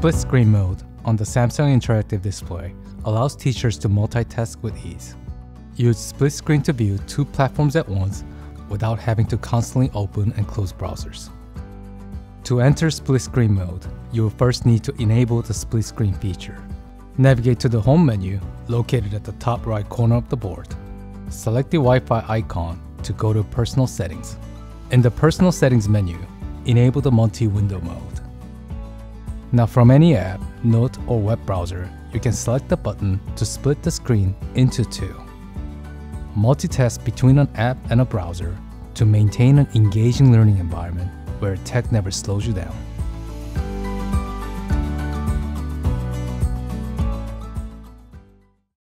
Split screen mode on the Samsung Interactive Display allows teachers to multitask with ease. Use split screen to view two platforms at once without having to constantly open and close browsers. To enter split screen mode, you will first need to enable the split screen feature. Navigate to the home menu located at the top right corner of the board. Select the Wi-Fi icon to go to Personal Settings. In the Personal Settings menu, enable the multi-window mode. Now from any app, note, or web browser, you can select the button to split the screen into two. Multitask between an app and a browser to maintain an engaging learning environment where tech never slows you down.